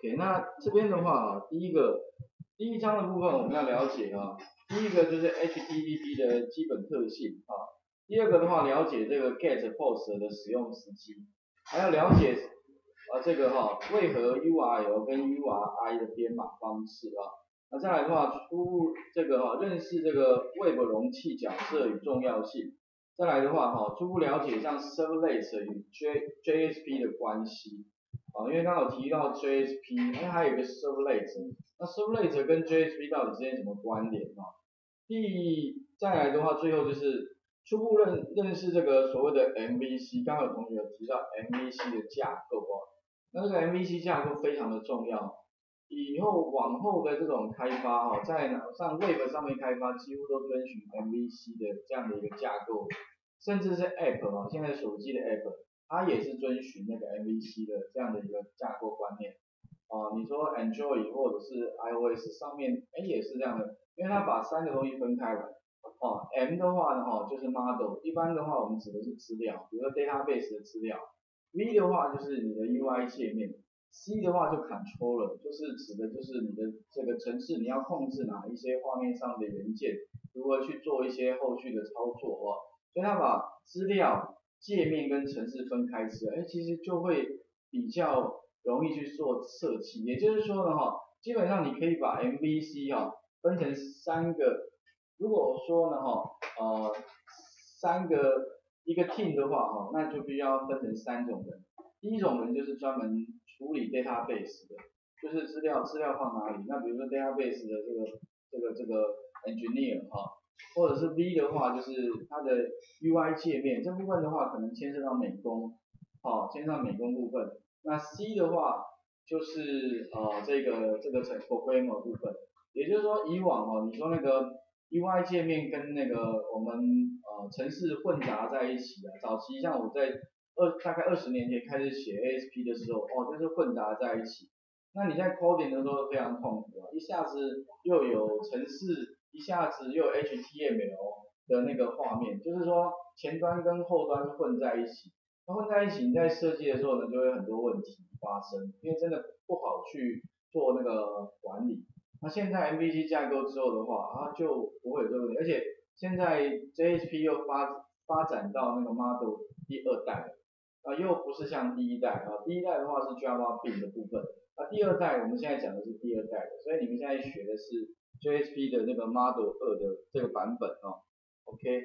OK， 那这边的话啊，第一章的部分我们要了解啊，第一个就是 HTTP 的基本特性啊，第二个的话了解这个 GET、POST 的使用时机，还要了解这个为何 URL 跟 URI 的编码方式啊，那再来的话输入这个认识这个 Web 容器角色与重要性，再来的话初步了解像 Servlet 与 JSP 的关系。因为刚刚有提到 JSP， 因为还有一个 Servlet， 那 Servlet 跟 JSP 到底之间什么关联啊？再来的话，最后就是初步认识这个所谓的 MVC， 刚刚有同学有提到 MVC 的架构啊，那这个 MVC 架构非常的重要，以后往后的这种开发啊，在上 Web 上面开发几乎都遵循 MVC 的这样的一个架构，甚至是 App 啊，现在手机的 App。 它也是遵循那个 MVC 的这样的一个架构观念，你说 Android 或者是 iOS 上面，也是这样的，因为它把三个东西分开了，M 的话呢，就是 Model， 一般的话我们指的是资料，比如说 Database 的资料 ，V 的话就是你的 UI 界面 ，C 的话就 Control， 就是指的就是你的这个程式你要控制哪一些画面上的元件，如何去做一些后续的操作所以它把资料 界面跟程式分开之后，其实就会比较容易去做设计。也就是说呢，基本上你可以把 MVC 分成三个。如果说呢，三个一个 team 的话，那就必须要分成三种人。第一种人就是专门处理 database 的，就是资料放哪里？那比如说 database 的这个 engineer 或者是 V 的话，就是它的 UI 界面这部分的话，可能牵涉到美工，部分。那 C 的话，就是这个 programmer 部分。也就是说，以往你说那个 UI 界面跟那个我们程式混杂在一起啊，早期像我在大概20年前开始写 ASP 的时候，就是混杂在一起。那你在 coding 的时候非常痛苦一下子又有程式。 一下子又有 HTML 的那个画面，就是说前端跟后端混在一起，那混在一起，你在设计的时候呢，就会有很多问题发生，因为真的不好去做那个管理。那现在 MVC 架构之后的话，它就不会有这个问题，而且现在 JSP 又发展到那个 Model 第2代了，又不是像第1代第1代的话是 Java Bean 的部分，第2代我们现在讲的是第2代的，所以你们现在学的是 JSP 的那个 Model 2的这个版本OK，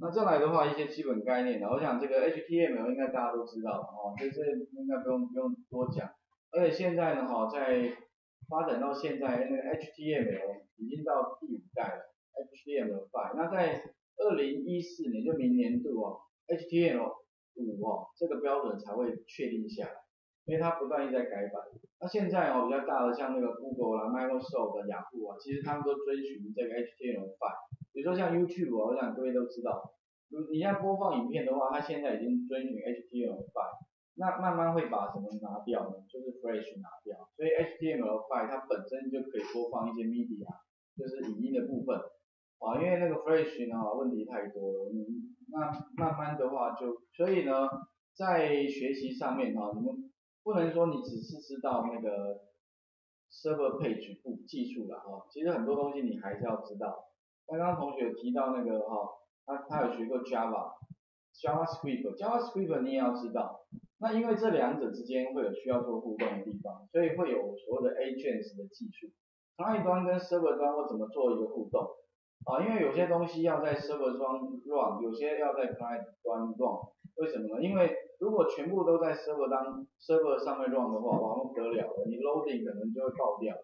那再来的话一些基本概念我想这个 HTML 应该大家都知道这应该不用多讲，而且现在呢在发展到现在那个 HTML 已经到第5代了 HTML5， 那在2014年就明年度HTML5 这个标准才会确定下来，因为它不断一直在改版。 那现在比较大的像那个 Google 啦、Microsoft 雅虎其实他们都遵循这个 HTML5。比如说像 YouTube 我想各位都知道，你现在播放影片的话，它现在已经遵循 HTML5。那慢慢会把什么拿掉呢？就是 Flash 拿掉。所以 HTML5 它本身就可以播放一些 media， 就是影音的部分。因为那个 Flash 呢问题太多了，那慢慢的话就，所以呢在学习上面你们 不能说你只是知道那个 server page 技术啦其实很多东西你还是要知道。刚刚同学有提到那个他有学过 JavaScript 你也要知道。那因为这两者之间会有需要做互动的地方，所以会有所谓的 agents 的技术，client 端跟 server 端会怎么做一个互动因为有些东西要在 server 端 run， 有些要在 client 端 run， 为什么呢？因为 如果全部都在 server 上面 run 的话，哇，不得了了，你 loading 可能就会爆掉。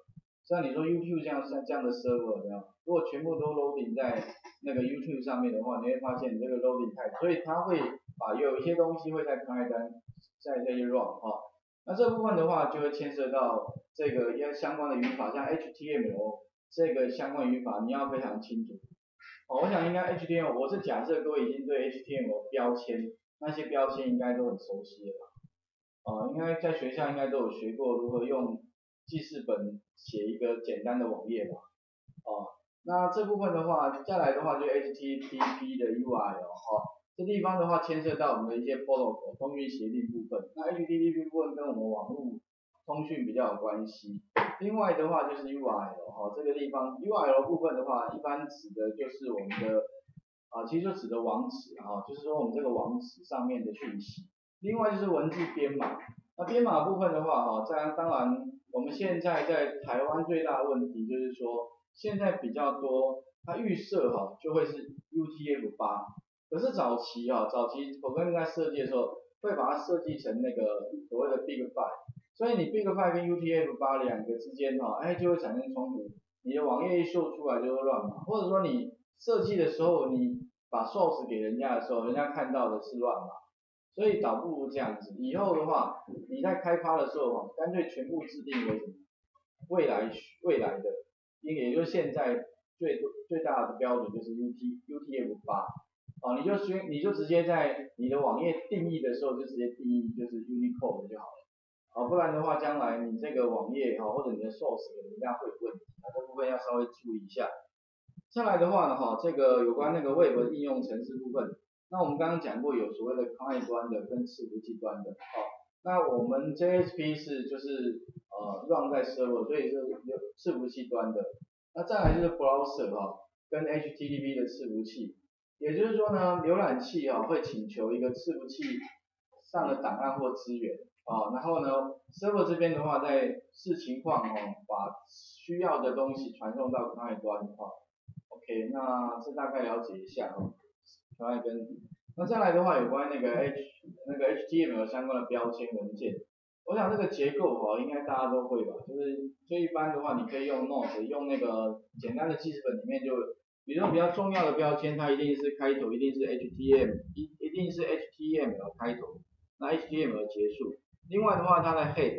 像你说 YouTube 这样的 server 怎么样？如果全部都 loading 在那个 YouTube 上面的话，你会发现你这个 loading 太，所以它会有一些东西会在 client 端再去 run 那这部分的话就会牵涉到这个相关的语法，像 HTML 这个相关语法你要非常清楚。我想应该 HTML， 我是假设各位已经对 HTML 标签 那些标签应该都很熟悉了应该在学校应该都有学过如何用记事本写一个简单的网页吧那这部分的话，再来的话就 HTTP 的 URL 这地方的话牵涉到我们的一些 protocol 通讯协定部分。那 HTTP 部分跟我们网络通讯比较有关系。另外的话就是 URL 哈，这个地方 URL 部分的话，一般指的就是我们的其实就指的网址哈，就是说我们这个网址上面的讯息。另外就是文字编码，那编码部分的话哈，当然我们现在在台湾最大的问题就是说，现在比较多它预设哈就会是 UTF-8， 可是早期我跟他设计的时候，会把它设计成那个所谓的 Big Five。 所以你 Big Five 跟 UTF-8 两个之间就会产生冲突，你的网页一秀出来就会乱码，或者说你设计的时候，你把 source 给人家的时候，人家看到的是乱码，所以倒不如这样子，以后的话，你在开发的时候，干脆全部制定为什么未来的，也就是现在最大的标准就是 UTF-8， 你就直接在你的网页定义的时候就直接定义就是 Unicode 就好了。 不然的话，将来你这个网页或者你的 source 人家会有问题，这部分要稍微注意一下。再来的话呢，这个有关那个 Web 应用程式部分，那我们刚刚讲过有所谓的client端的跟伺服器端的，那我们 JSP 就是run 在 server， 所以是伺服器端的。那再来就是 browser 跟 HTTP 的伺服器，也就是说呢，浏览器会请求一个伺服器上的档案或资源。 然后呢 ，server 这边的话，在视情况把需要的东西传送到client端OK， 那这大概了解一下那再来的话，有关那个 HTML 相关的标签文件，我想这个结构应该大家都会吧，就是最一般的话，你可以用 Node， 用那个简单的记事本里面就，比如说比较重要的标签，它一定是开头，一定是 HTML 开头，那 HTML 结束。 另外的话，它的 head，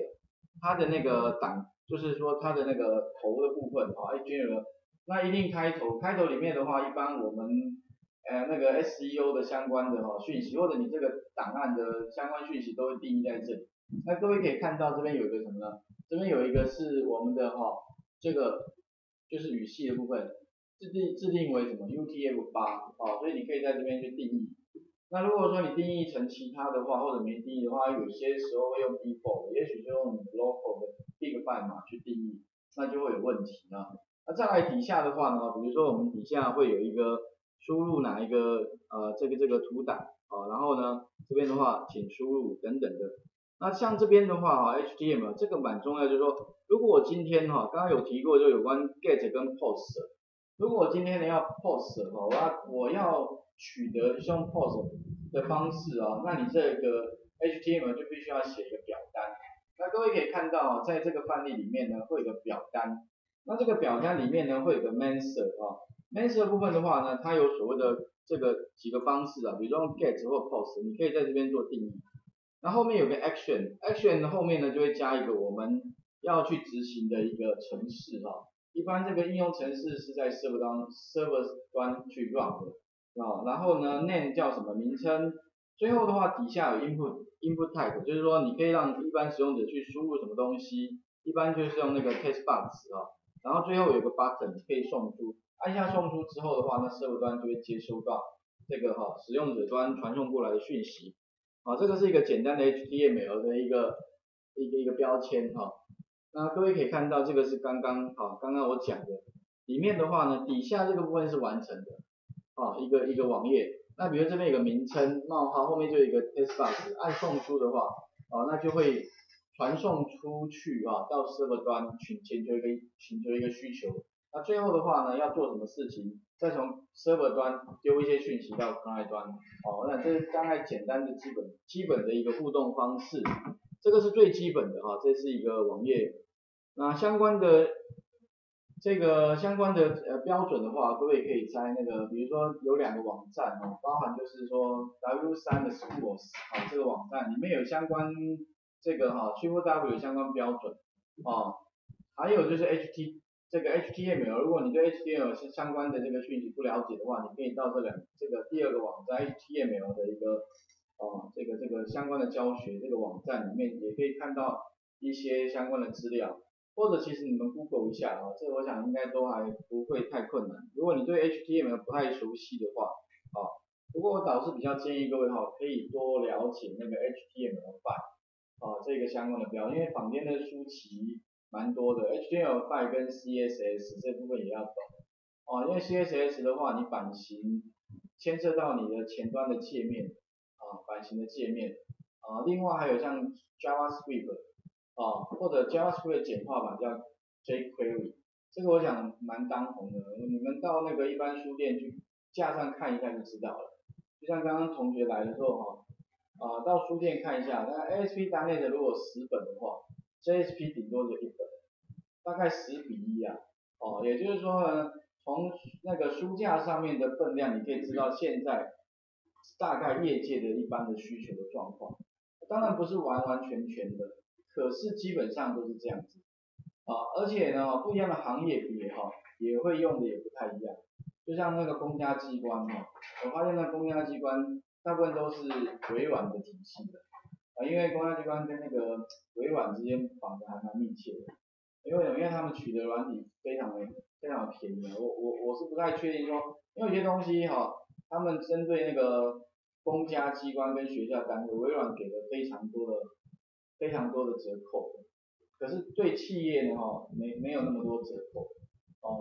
它的那个档，就是说它的那个头的部分HTML， 那一定开头里面的话，一般我们那个 SEO 的相关的讯息，或者你这个档案的相关讯息都会定义在这里。那各位可以看到这边有一个什么呢？这边有一个是我们的这个就是语系的部分，制定为什么 UTF-8 所以你可以在这边去定义。 那如果说你定义成其他的话，或者没定义的话，有些时候会用 default， 也许就用 local 的 big five 嘛去定义，那就会有问题了。那再来底下的话呢，比如说我们底下会有一个输入哪一个这个图档然后呢这边的话请输入等等的。那像这边的话HTML 这个蛮重要，就是说如果我今天刚刚有提过就有关 get 跟 post， 如果我今天要 post 我要取得用 POST 的方式那你这个 HTML 就必须要写一个表单。那各位可以看到在这个范例里面呢，会有个表单。那这个表单里面呢，会有个 main server main server 部分的话呢，它有所谓的这个几个方式比如说 get 或 post， 你可以在这边做定义。那后面有个 action 的后面呢就会加一个我们要去执行的一个程式一般这个应用程式是在 server 端去 run 的。 然后呢 ，name 叫什么名称？最后的话，底下有 input type， 就是说你可以让一般使用者去输入什么东西，一般就是用那个 text box 然后最后有个 button 可以送出，按下送出之后的话，那server端就会接收到这个使用者端传送过来的讯息。这个是一个简单的 HTML 的一个标签那各位可以看到，这个是刚刚我讲的，里面的话呢，底下这个部分是完成的。 一个网页，那比如这边有个名称冒号，后面就有一个 text box， 按送出的话，那就会传送出去到 server 端请求一个需求。那最后的话呢，要做什么事情，再从 server 端丢一些讯息到 client 端，那这是大概简单的基本的一个互动方式，这个是最基本的这是一个网页。那相关的。 相关的标准的话，各位可以在那个，比如说有两个网站包含就是说 W3 的 Schools 这个网站里面有相关这个QW 有相关标准还有就是 HTML， 如果你对 HTML 相关的这个讯息不了解的话，你可以到这个第二个网站 HTML 的一个这个相关的教学这个网站里面也可以看到一些相关的资料。 或者其实你们 Google 一下这我想应该都还不会太困难。如果你对 HTML 不太熟悉的话，不过我倒是比较建议各位可以多了解那个 HTML5，这个相关的标，因为坊间的书籍蛮多的 ，HTML5 跟 CSS 这部分也要懂哦，因为 CSS 的话，你版型牵涉到你的前端的界面啊，版型的界面啊，另外还有像 JavaScript 啊，或者 JavaScript 简化版叫 jQuery， 这个我想蛮当红的，你们到那个一般书店去架上看一下就知道了。就像刚刚同学来的时候哈。到书店看一下，那 ASP 单类的如果10本的话 ，JSP 顶多就1本，大概10:1啊。也就是说呢，从那个书架上面的分量，你可以知道现在大概业界的一般的需求的状况。当然不是完全的，可是基本上都是这样子。而且呢，不一样的行业别哈，也会用的也不太一样。就像那个公家机关哈，我发现那公家机关。大部分都是微软的体系的，因为公家机关跟那个微软之间绑得还蛮密切的，因为他们取得软体非常的便宜，我是不太确定说，因为有些东西哈，他们针对那个公家机关跟学校单位，微软给了非常多的折扣，可是对企业呢哈，没有那么多折扣，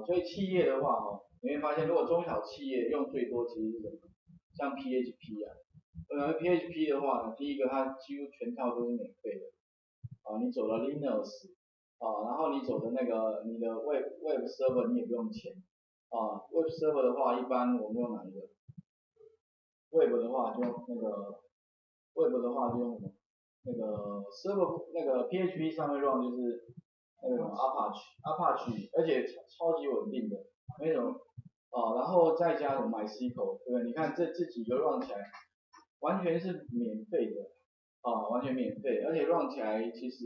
所以企业的话哈，你会发现如果中小企业用最多其实是什么？像 PHP 啊，PHP 的话呢，第一个它几乎全套都是免费的，你走了 Linux， 然后你走的那个你的 Web Server 你也不用钱，Web Server 的话一般我们用哪一个 ？Web 的话就用那个 Web 的话就用什么？那个 Server 那个 PHP 上面 run 就是那个 Apache， 而且超级稳定的那种。然后再加什么 MySQL， 对不对？你看这几个 run 起来，完全是免费的，完全免费，而且 run 起来其实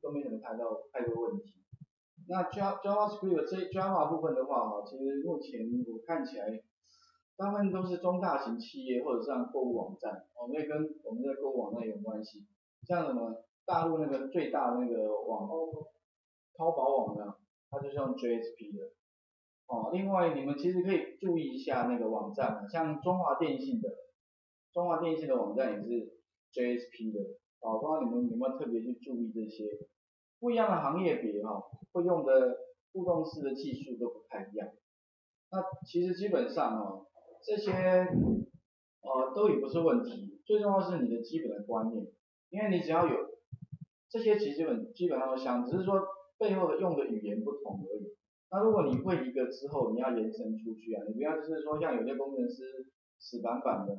都没怎么太多问题。那 JavaScript Java 部分的话，其实目前我看起来，大部分都是中大型企业或者像购物网站，所以跟我们的购物网站有关系。像什么大陆那个最大的那个网淘宝网呢，它就是用 JSP 的。另外你们其实可以注意一下那个网站，像中华电信的网站也是 JSP 的，不知道你们有没有特别去注意这些不一样的行业别会用的互动式的技术都不太一样。那其实基本上这些都也不是问题，最重要是你的基本的观念，因为你只要有这些，其实基本上都像，只是说背后的用的语言不同而已。那如果你会一个之后，你要延伸出去啊，你不要就是说像有些工程师死板板的，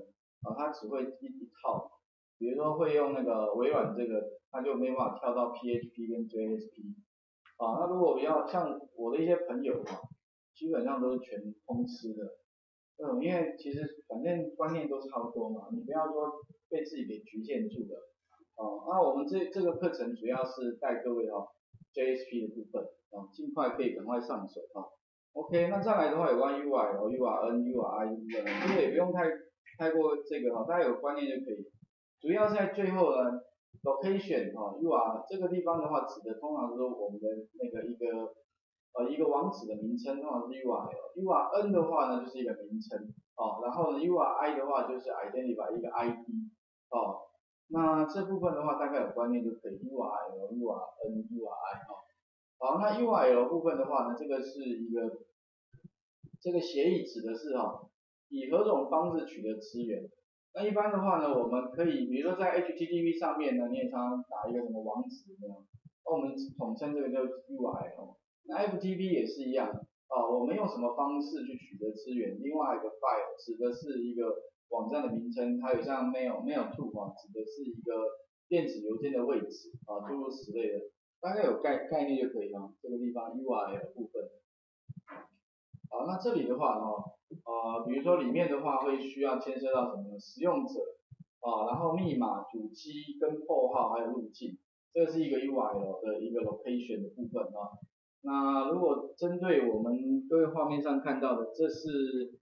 他只会一套，比如说会用那个微软这个，他就没办法跳到 PHP 跟 JSP， 那如果要像我的一些朋友基本上都是全通吃的，因为其实反正观念都差不多嘛，你不要说被自己给局限住了，那我们这个课程主要是带各位JSP 的部分，尽快可以赶快上手啊。OK， 那再来的话有关 UI、URN、URI 部分，这个也不用太过这个大家有观念就可以。主要是在最后呢 ，location URL 这个地方的话指的通常是我们的那个一个网址的名称，通常是 URL。URN 的话呢就是一个名称，然后呢 URI 的话就是 identify 一个 ID， 那这部分的话，大概有观念就可以 URL、URN、URI 好，那 URL 部分的话呢，这个协议指的是以何种方式取得资源。那一般的话呢，我们可以比如说在 HTTP 上面呢，你也常常打一个什么网址呢，我们统称这个叫 URL。那 FTP 也是一样，我们用什么方式去取得资源？另外一个 file 指的是一个。网站的名称，还有像 mail to 指的是一个电子邮件的位置诸如此类的，大概有概念就可以了。这个地方 URL 部分。好，那这里的话比如说里面的话会需要牵涉到什么使用者然后密码、主机跟破号还有路径，这是一个 URL 的一个 location 的部分那如果针对我们各位画面上看到的，这是。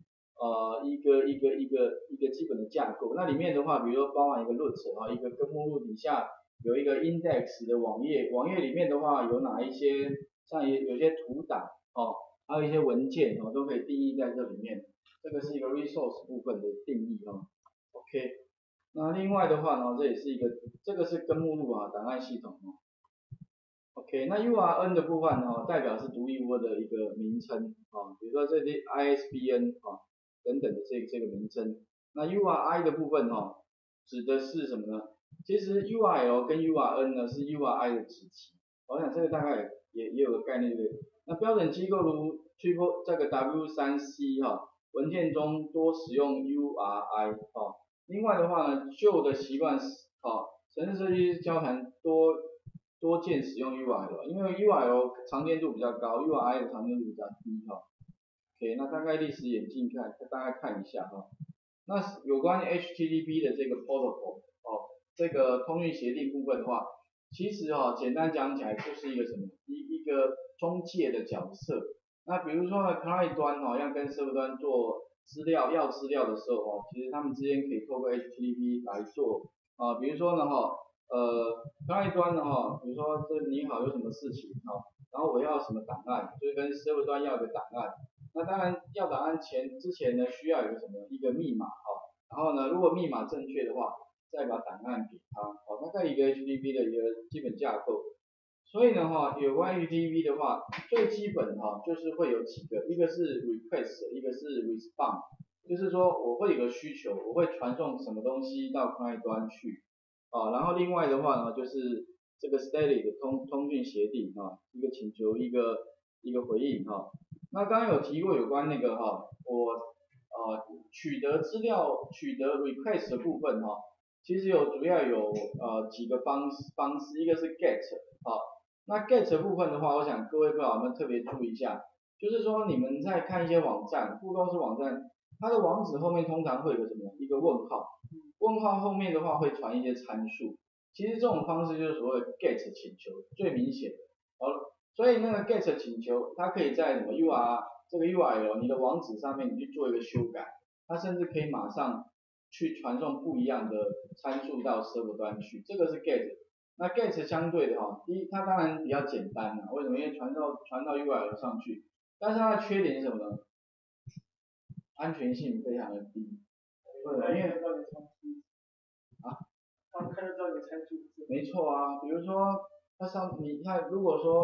一个基本的架构，那里面的话，比如说包含一个root一个根目录底下有一个 index 的网页里面的话有哪一些，像有些图档还有一些文件都可以定义在这里面，这个是一个 resource 部分的定义OK。那另外的话呢，这也是一个，这个是根目录啊，档案系统哦。OK， 那 URN 的部分哦，代表是独立窝的一个名称啊，比如说这些 ISBN 啊等等的这个名称。那 URI 的部分哦，指的是什么呢？其实 URL 跟 URN 呢是 URI 的子集，我想这个大概也有个概念。那标准机构如 W3C 哈、文件中多使用 URI 哈、另外的话呢，旧的习惯城市设计师交谈多见使用 URL， 因为 URL 常见度比较高 ，URI 的常见度比较低哈、OK， 那大概历史演进看，大概看一下哈、那有关 HTTP 的这个 protocol 哦，这个通讯协定部分的话，其实哈、简单讲起来就是一个什么一个中介的角色。那比如说呢 ，client 端哦要跟 server 端做要资料的时候哦，其实他们之间可以透过 HTTP 来做啊、比如说呢哈，client 端呢哈，比如说这你好有什么事情哈、然后我要什么档案，就是跟 server 端要一个档案。那当然要档案之前呢，需要有什么一个密码哈、然后呢，如果密码正确的话，再把档案给他哦，大概一个 HTTP 的一个基本架构。所以呢，哈，有关于 HTTP 的话，最基本哈就是会有几个，一个是 request， 一个是 response， 就是说我会有个需求，我会传送什么东西到 client 端去，啊，然后另外的话呢，就是这个 static 的通讯协定啊，一个请求，一个回应哈。那刚刚有提过有关那个哈，我取得 request 的部分哈，其实主要有几个方式，一个是 get， 好。那 get 的部分的话，我想各位朋友们特别注意一下，就是说你们在看一些网站，不光是网站，它的网址后面通常会有什么？一个问号，问号后面的话会传一些参数，其实这种方式就是所谓 get 请求最明显的。好，所以那个 get 请求，它可以在什么 URL 你的网址上面你去做一个修改，它甚至可以马上去传送不一样的参数到 server 端去，这个是 get。那 get 相对的哈，第一它当然比较简单啦，为什么？因为传到 URL 上去，但是它的缺点是什么呢？安全性非常的低，对，因为啊，他们看得到你参数，没错啊，比如说你看，如果说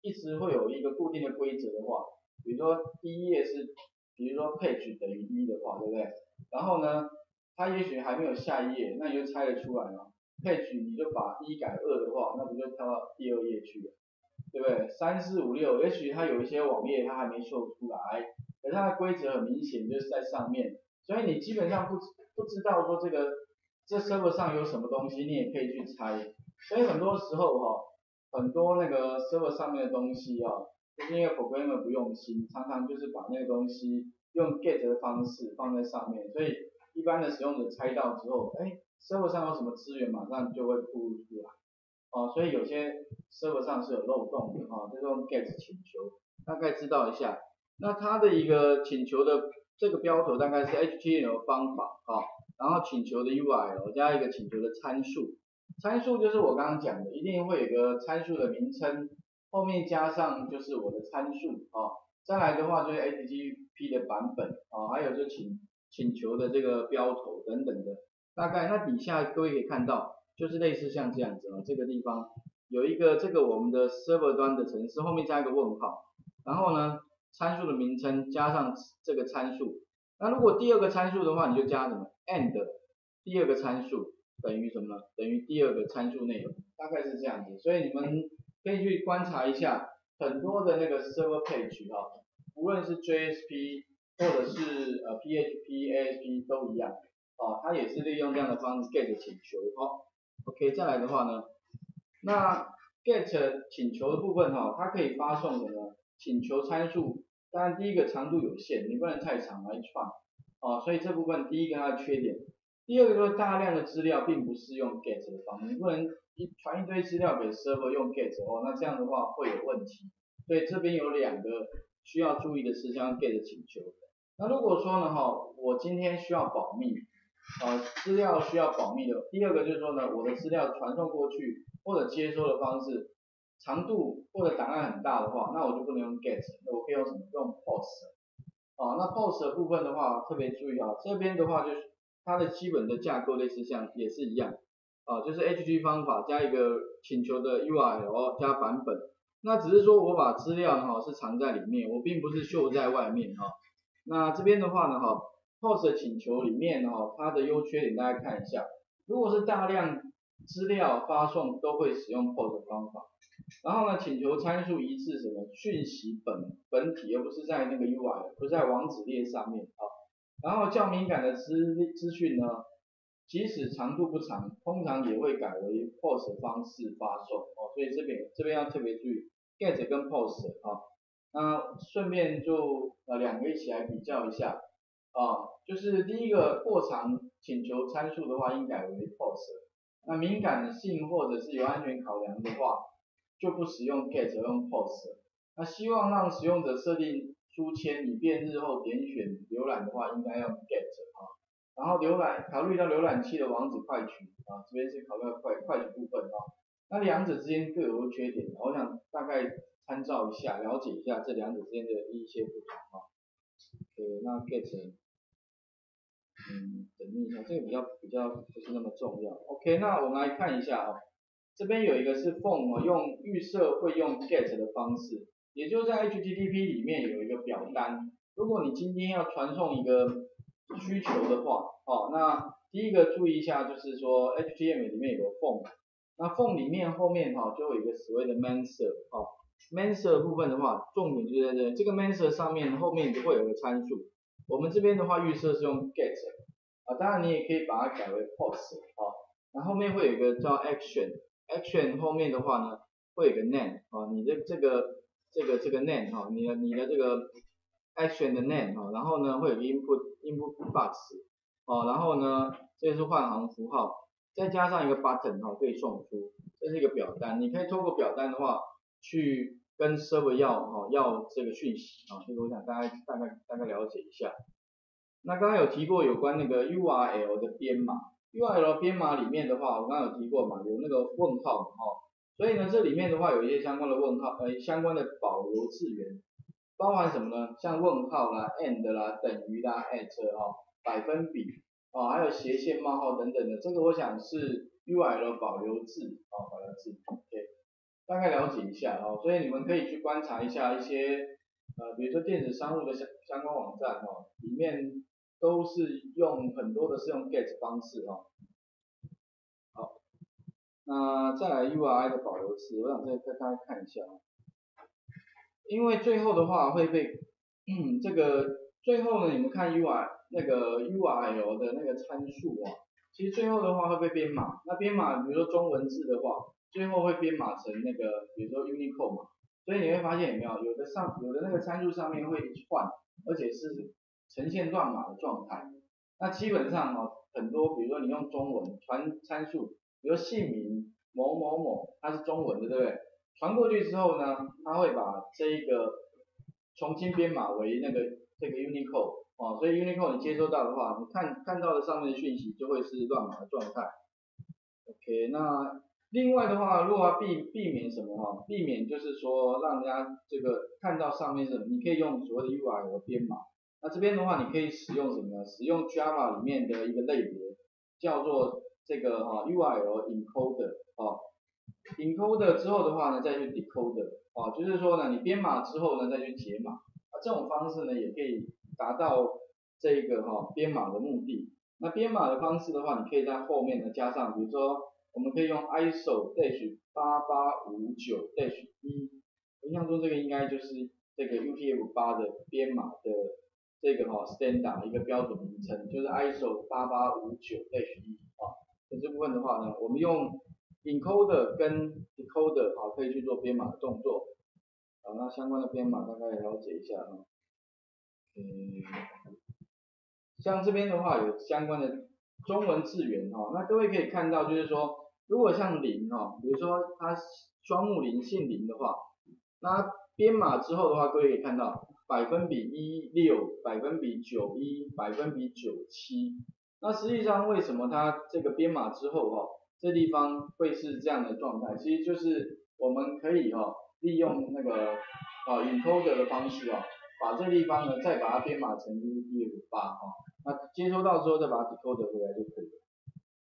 一直会有一个固定的规则的话，比如说第一页是，比如说 page 等于1的话，对不对？然后呢，它也许还没有下一页，那你就猜得出来了。page 你就把1改2的话，那不就跳到第2页去了，对不对？3、4、5、6，也许它有一些网页它还没秀出来，可是它的规则很明显就是在上面，所以你基本上不知道说这 server 上有什么东西，你也可以去猜。所以很多时候哈，很多那个 server 上面的东西哦，就是因为 programmer 不用心，常常就是把那个东西用 get 的方式放在上面，所以一般的使用者猜到之后，哎。server 上有什么资源，马上就会暴露出来，哦，所以有些 server 上是有漏洞的哈，就用 get 请求，大概知道一下。那它的一个请求的这个标头大概是 HTML 方法哈、然后请求的 URL 加一个请求的参数，参数就是我刚刚讲的，一定会有一个参数的名称，后面加上就是我的参数啊、再来的话就是 HTTP 的版本啊、还有就请求的这个标头等等的。大概那底下各位可以看到，就是类似像这样子啊，这个地方有一个这个我们的 server 端的程式，后面加一个问号，然后呢参数的名称加上这个参数。那如果第二个参数的话，你就加什么 and 第二个参数等于什么呢？等于第二个参数内容，大概是这样子。所以你们可以去观察一下很多的那个 server page 啊，无论是 JSP 或者是PHP、ASP 都一样。哦，它也是利用这样的方式 get 请求哦。OK， 再来的话呢，那 get 请求的部分哈，它可以发送什么？请求参数，当然第一个长度有限，你不能太长来串哦，所以这部分第一个它的缺点，第二个就是大量的资料并不是用 get 的方式，你不能传一堆资料给 server 用 get 哦，那这样的话会有问题。所以这边有两个需要注意的事项 get 请求。那如果说呢哈，我今天需要保密。资料需要保密的。第二个就是说呢，我的资料传送过去或者接收的方式长度或者档案很大的话，那我就不能用 get， 我可以用什么？用 POST。那 POST 的部分的话特别注意啊，这边的话就是它的基本的架构类似像也是一样啊，就是 HTTP 方法加一个请求的 URL 加版本，那只是说我把资料哈是藏在里面，我并不是秀在外面哈。那这边的话呢哈 ，POST 请求里面哈它的优缺点大家看一下，如果是大量资料发送都会使用 POST 方法，然后呢请求参数一致什么讯息本体，而不是在那个 URL， 不是在网址列上面啊。然后较敏感的资讯呢，即使长度不长，通常也会改为 POST 方式发送哦，所以这边要特别注意 GET 跟 POST 啊。那顺便就两个一起来比较一下啊，就是第一个过长请求参数的话，应改为 POST。那敏感性或者是有安全考量的话，就不使用 GET 用 POST。那希望让使用者设定书签，以便日后点选浏览的话，应该用 GET 啊。然后考虑到浏览器的网址快取啊，这边是考虑到快取部分啊。那两者之间各有缺点，我想大概参照一下，了解一下这两者之间的一些不同啊。那 GET。等一下，这个比较不是那么重要。OK， 那我们来看一下啊，这边有一个是 form 用预设会用 GET 的方式，也就是在 HTTP 里面有一个表单，如果你今天要传送一个需求的话，哦，那第一个注意一下就是说 HTML 里面有个 form， 那 form 里面后面哈就有一个所谓的 main server， 哦 ，main server 部分的话，重点就在这个 main server 上面后面就会有个参数。我们这边的话预设是用 GET 啊，当然你也可以把它改为 POST 啊，那后面会有一个叫 action 后面的话呢会有个 name 啊，你的这个 name 啊，你的这个 action 的 name 啊，然后呢会有个 input box 啊，然后呢这是换行符号，再加上一个 button 啊，可以送出，这是一个表单，你可以透过表单的话去跟 server 要这个讯息啊，这个我想大概了解一下。那刚刚有提过有关那个 URL 的编码 ，URL 编码里面的话，我刚刚有提过嘛，有那个问号哦，所以呢这里面的话有一些相关的问号，相关的保留字元，包含什么呢？像问号啦、and 啦、等于啦、at 哦、百分比哦，还有斜线、冒号等等的，这个我想是 URL 保留字哦，保留字 ，OK。大概了解一下哦，所以你们可以去观察一下一些比如说电子商务的相关网站哦，里面都是用很多的是用 GET 方式哦。好，那再来 URI 的保留词，我想再大家看一下哦，因为最后的话会被这个最后呢，你们看 URL 的那个参数啊，其实最后的话会被编码，那编码比如说中文字的话。最后会编码成那个，比如说 Unicode 嘛，所以你会发现有没有，有的那个参数上面会换，而且是呈现乱码的状态。那基本上哦，很多比如说你用中文传参数，比如姓名某某某，它是中文的，对不对？传过去之后呢，它会把这一个重新编码为那个这个 Unicode 哦，所以 Unicode 你接收到的话，你看到的上面的讯息就会是乱码的状态。OK， 那。另外的话，如果要避免什么哈？避免就是说让人家这个看到上面什么，你可以用所谓的 URL 编码。那这边的话，你可以使用什么呢？使用 Java 里面的一个类别，叫做这个哈 URL encoder 哦 ，encoder 之后的话呢，再去 decoder 哦，就是说呢，你编码之后呢，再去解码。那这种方式呢，也可以达到这个哈编码的目的。那编码的方式的话，你可以在后面呢加上，比如说。我们可以用 ISO-8859-1， 我印象中这个应该就是这个 UTF-8 的编码的这个standard 一个标准名称，就是 ISO-8859-1 啊。那这部分的话呢，我们用 encoder 跟 decoder 啊，可以去做编码的动作。好，那相关的编码大概了解一下啊。像这边的话有相关的。中文字元哦，那各位可以看到，就是说，如果像林哦，比如说他双木林姓林的话，那编码之后的话，各位可以看到百分比16、91%、97%。那实际上为什么它这个编码之后哦，这地方会是这样的状态？其实就是我们可以哦，利用那个encoder 的方式哦，把这地方呢再把它编码成 UTF-8 哦。那接收到之后再把它 decode 回来就可以了。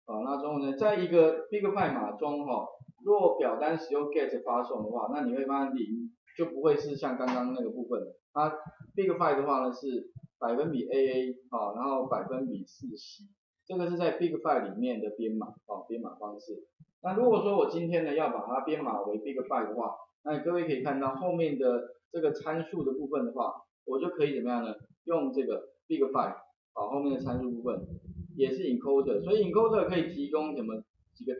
好，那中文呢，在一个 bigfile 码中哈，若表单使用 get 发送的话，那你会发现0就不会是像刚刚那个部分了。它 bigfile 的话呢是%AA 啊，然后%47，这个是在 bigfile 里面的编码啊，编码方式。那如果说我今天呢要把它编码为 bigfile 的话，那各位可以看到后面的这个参数的部分的话，我就可以怎么样呢？用这个 bigfile 啊后面的参数部分也是 encoder， 所以 encoder 可以提供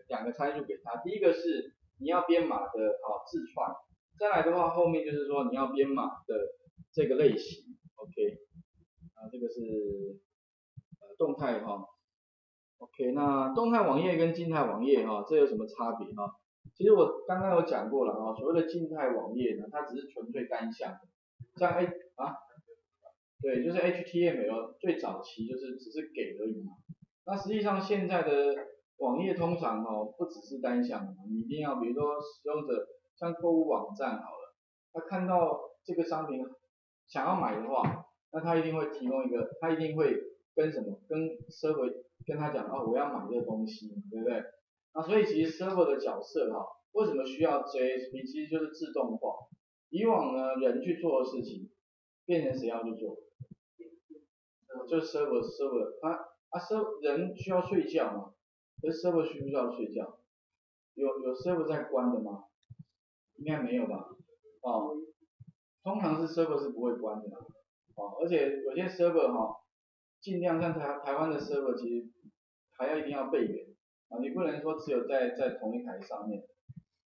两个参数给它，第一个是你要编码的字串，再来的话后面就是说你要编码的这个类型 ，OK， 啊这个是动态哈。OK， 那动态网页跟静态网页哈，这有什么差别哈？其实我刚刚有讲过了哈，所谓的静态网页呢，它只是纯粹单向，像对，就是 HTML 最早期就是只是给而已嘛。那实际上现在的网页通常哦不只是单向的，你一定要比如说使用者像购物网站好了，他看到这个商品想要买的话，那他一定会提供一个，他一定会跟什么跟 server。跟他讲哦，我要买这个东西，对不对？那所以其实 server 的角色哈，为什么需要 JSP？ 其实就是自动化。以往呢，人去做的事情，变成谁要去做？就是 server， 人需要睡觉嘛？可是 server 需不需要睡觉？有 server 在关的吗？应该没有吧？哦，通常是 server 是不会关的，哦，而且有些 server 哈。尽量像台湾的 server 其实还要一定要备援啊，你不能说只有在同一台上面，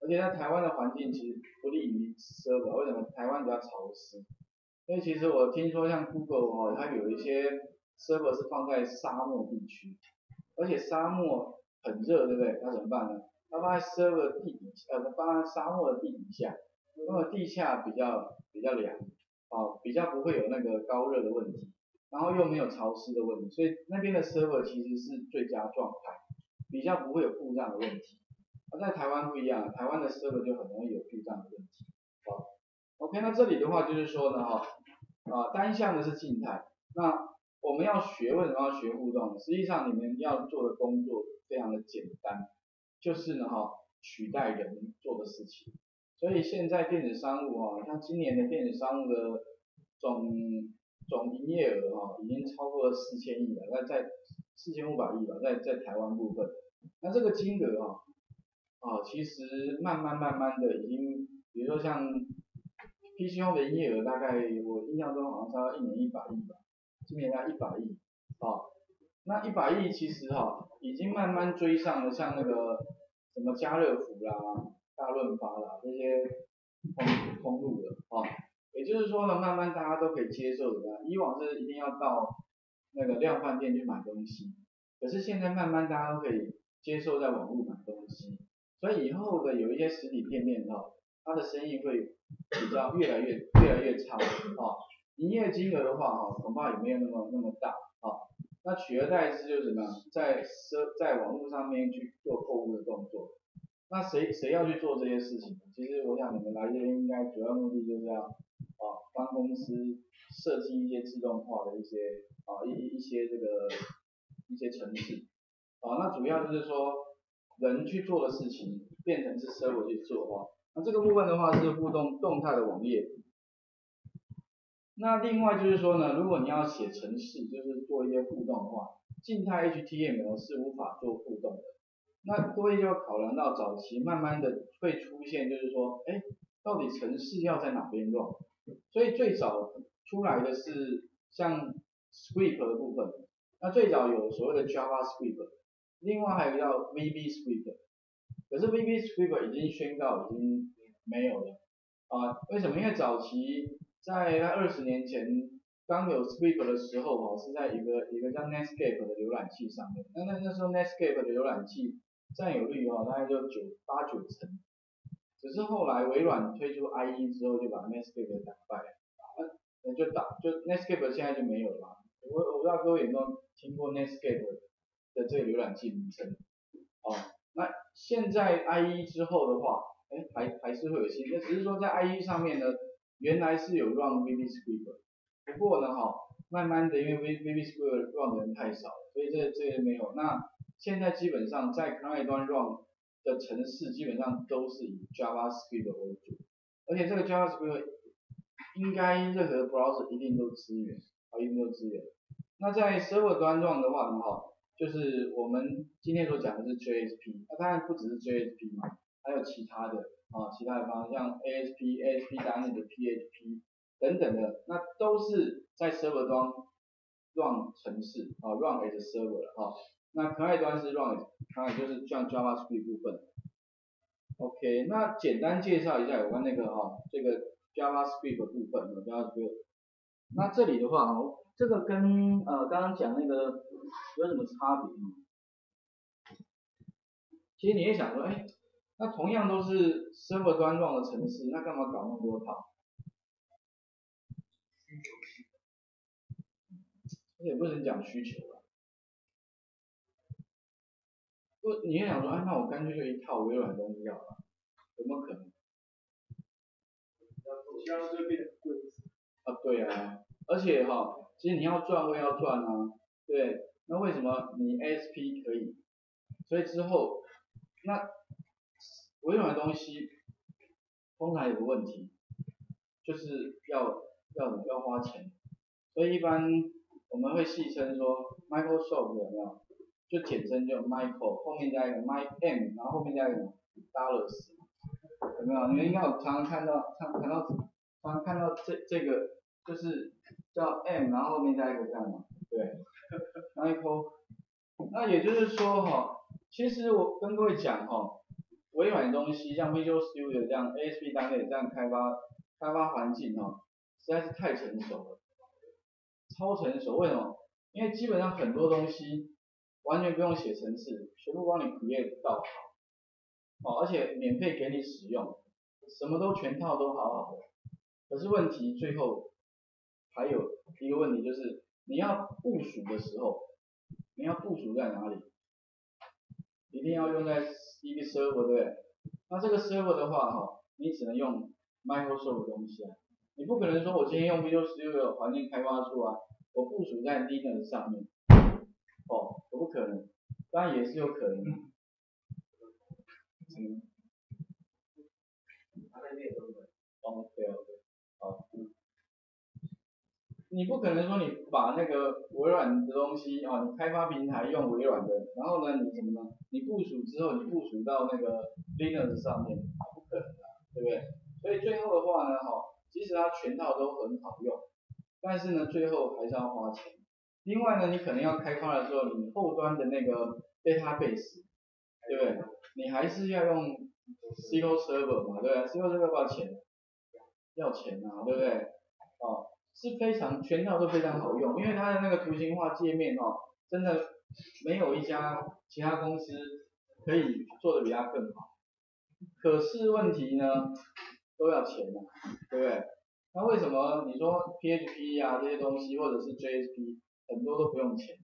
而且在台湾的环境其实不利于 server， 为什么？台湾比较潮湿，因为其实我听说像 Google 哦，它有一些 server 是放在沙漠地区，而且沙漠很热，对不对？它怎么办呢？它放在 server 地底下，放在沙漠的地底下，那么地下比较凉，哦，比较不会有那个高热的问题。然后又没有潮湿的问题，所以那边的 server 其实是最佳状态，比较不会有故障的问题。而在台湾不一样，台湾的 server 就很容易有故障的问题。好 ，OK， 那这里的话就是说呢，哈，单向的是静态，那我们要学为什么要学互动？实际上你们要做的工作非常的简单，就是呢，哈，取代人做的事情。所以现在电子商务哈，像今年的电子商务的总营业额哈已经超过4000亿了，那在4500亿吧，在台湾部分，那这个金额哈其实慢慢的已经，比如说像 PC Home 的营业额大概我印象中好像差到1年100亿吧，今年大概100亿啊，那100亿其实哈已经慢慢追上了像那个什么家乐福啦、大润发啦这些通路了啊。也就是说呢，慢慢大家都可以接受的。以往是一定要到那个量贩店去买东西，可是现在慢慢大家都可以接受在网络买东西，所以以后的有一些实体店面哈，它的生意会比较越来越差哈。营业金额的话哈，恐怕也没有那么大哈。那取而代之就是什么，在网络上面去做购物的动作。那谁要去做这些事情？其实我想你们来这边应该主要目的就是要。帮公司设计一些自动化的一些程式，那主要就是说人去做的事情变成是 server 去做哈，那这个部分的话是互动动态的网页。那另外就是说呢，如果你要写程式，就是做一些互动的话，静态 HTML 是无法做互动的。那各位就考量到早期慢慢的会出现，就是说，哎，到底程式要在哪边用？所以最早出来的是像 script 的部分，那最早有所谓的 JavaScript， 另外还有一个叫 VBScript， 可是 VBScript 已经宣告已经没有了啊？为什么？因为早期在20年前刚有 script 的时候哦，是在一个叫 Netscape 的浏览器上面，那时候 Netscape 的浏览器占有率哦大概就8-9%。只是后来微软推出 IE 之后，就把 Netscape 打败了，就 Netscape 现在就没有了嘛。我不知道各位有没有听过 Netscape 的这个浏览器名称。哦，那现在 IE 之后的话，哎，还是会有新的，只是说在 IE 上面呢，原来是有 run VBScript， 不过呢哈，慢慢的，因为 VBSphere run 的人太少了，所以这个没有。那现在基本上在 client 端 run 的程式基本上都是以 JavaScript 为主，而且这个 JavaScript 应该任何 browser 一定都支援，一定都支援。那在 server 端 run 的话很好，就是我们今天所讲的是 JSP， 那当然不只是 JSP 嘛，还有其他的啊，其他的方向像 ASP 搭建的 PHP 等等的，那都是在 server 端 run 程式啊 ，run as server 啊。那client端是 run as client， 就是像 JavaScript 部分。OK， 那简单介绍一下有关那个哈，这个 JavaScript 部分的 JavaScript。那这里的话哦，这个跟刚刚讲那个有什么差别吗？其实你也想说，哎。那同样都是 server 端 run 的程式，那干嘛搞那么多套？需求，也不能讲需求了。不，你也想说，哎，那我干脆就一套微软东西好了，有没有可能？这样就变得贵。啊，对啊，而且哈，其实你要赚我也要赚啊，对，那为什么你 ASP 可以？所以之后，那。微软的东西通常有个问题，就是要花钱，所以一般我们会戏称说 Microsoft 有没有？就简称就 Micro， 后面加一个 M， 然后后面加一个 dollars， 有没有？你们应该有常常看到，常看到这个就是叫 M， 然后后面加一个这样嘛，对 ，Micro。那也就是说哈，其实我跟各位讲哈。微软的东西，像 Visual Studio 这样 ASP 单类这样开发环境哦，实在是太成熟了，超成熟。为什么？因为基本上很多东西完全不用写程式，全部帮你 create 到好，哦，而且免费给你使用，什么都全套都好好的。可是问题最后还有一个问题就是，你要部署的时候，你要部署在哪里？一定要用在一个 server 对不对？那这个 server 的话哈，你只能用 Microsoft 的东西啊，你不可能说我今天用 Visual Studio 环境开发出来，我部署在 Linux 上面，哦，我不可能，当然也是有可能。哦，对哦对，好。你不可能说你把那个微软的东西啊，你开发平台用微软的，然后呢，你怎么呢？你部署之后，你部署到那个 Linux 上面，不可能啊，对不对？所以最后的话呢，哈，即使它全套都很好用，但是呢，最后还是要花钱。另外呢，你可能要开发的时候，你后端的那个 Database， 对不对？你还是要用 SQL Server 嘛，对不对 ？SQL Server 要不要钱？要钱啊，对不对？哦。是非常全套都非常好用，因为它的那个图形化界面哦，真的没有一家其他公司可以做的比它更好。可是问题呢，都要钱啊，对不对？那为什么你说 PHP 啊这些东西，或者是 JSP 很多都不用钱，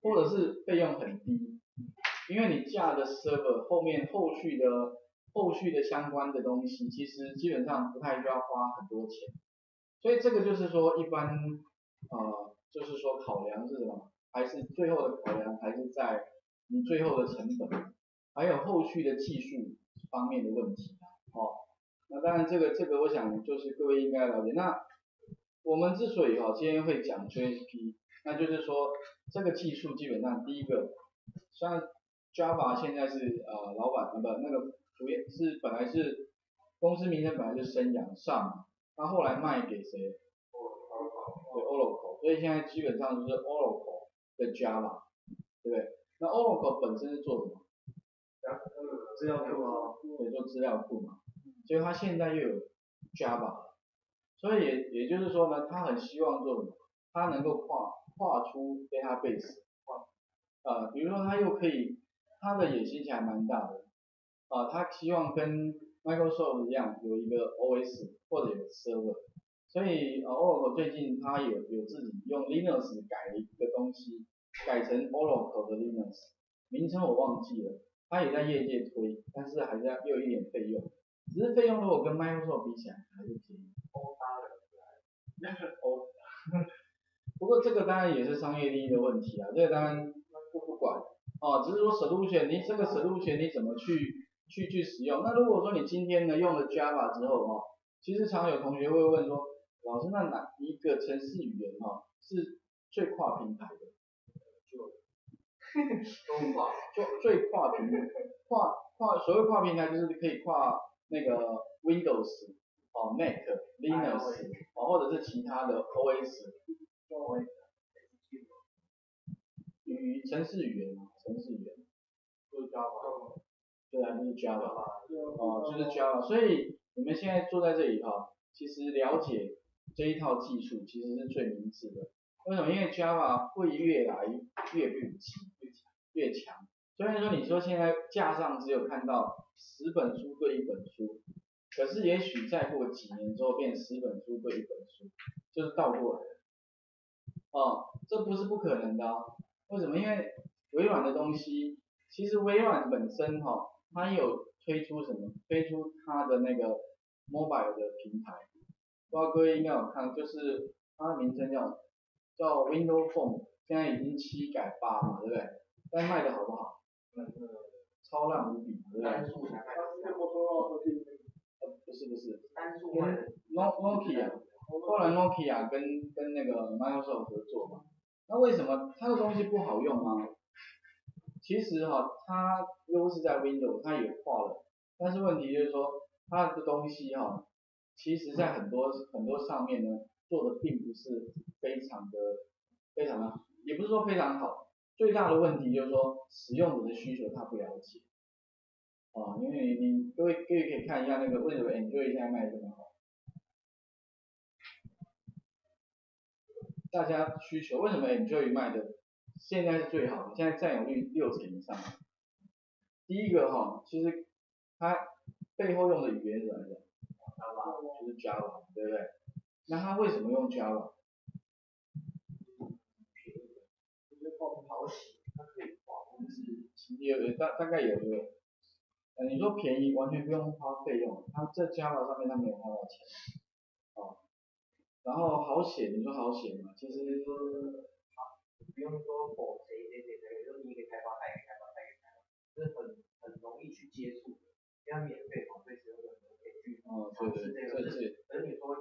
或者是费用很低？因为你架的 server 后面后续的相关的东西，其实基本上不太需要花很多钱。所以这个就是说，一般就是说考量是什么？还是最后的考量还是在你最后的成本，还有后续的技术方面的问题哦。那当然这个我想就是各位应该了解。那我们之所以哈今天会讲 JSP， 那就是说这个技术基本上第一个，像 Java 现在是老板不那个主业是本来是公司名称本来就生养上。那后来卖给谁？对 Oracle， 所以现在基本上就是 Oracle 跟 Java， 对不对？那 Oracle 本身是做什么？资料库啊，对，做资料库嘛。所以它现在又有 Java 了，所以也就是说呢，它很希望做什么？它能够画出 database， 比如说它又可以，它的野心其实还蛮大的，它希望跟Microsoft 一样有一个 OS 或者有 server， 所以Oracle 最近它有自己用 Linux 改了一个东西，改成 Oracle 的 Linux， 名称我忘记了，它也在业界推，但是还是又有一点费用，只是费用如果跟 Microsoft 比起来还是便宜。这个当然也是商业利益的问题啊，这个当然不管哦，只是说 solution， 你这个 solution 你怎么去使用？那如果说你今天呢用了 Java 之后哦，其实常有同学会问说，老师那哪一个程式语言哦是最跨平台的？最跨平台，所谓跨平台就是可以跨那个 Windows 哦 Mac Linux 哦或者是其他的 OS。 程式语言，就是 Java， 对啊，就是 Java， 哦，就是 Java， 所以你们现在坐在这里哈，其实了解这一套技术其实是最明智的。为什么？因为 Java 会越来越普及，越强。虽然说你说现在架上只有看到10本书对1本书，可是也许再过几年之后变10本书对1本书，就是倒过来了。 哦，这不是不可能的啊，为什么？因为微软的东西，其实微软本身哈、哦，它有推出它的那个 mobile 的平台，不知道各位应该有看，就是它的名称叫 Windows Phone， 现在已经7改8嘛，对不对？但卖的好不好？超烂无比，对不对？不是，Nokia。 后来 Nokia 跟那个 Microsoft 合作嘛，那为什么它的东西不好用吗？其实哈、哦，它优势在 Windows， 它也跨了，但是问题就是说它的东西哈、哦，其实在很多上面呢做的并不是非常的，也不是说非常好，最大的问题就是说使用者的需求它不了解，啊、哦，因为你各位可以看一下那个为什么 Android 现在卖这么好。 大家需求为什么 Android 卖的现在是最好的？现在占有率60%以上。第一个哈，其实它背后用的语言是什么 ？Java， 就是 Java， 对不对？那它为什么用 Java？ 大概有对不对？你说便宜，完全不用花费用，它在 Java 上面它没有花到钱。哦。 然后好写，你说好写嘛？其实不用说否谁，就是你给开发，就是很容易去接触，这样免费嘛，对使用者可以去尝试这个。而你说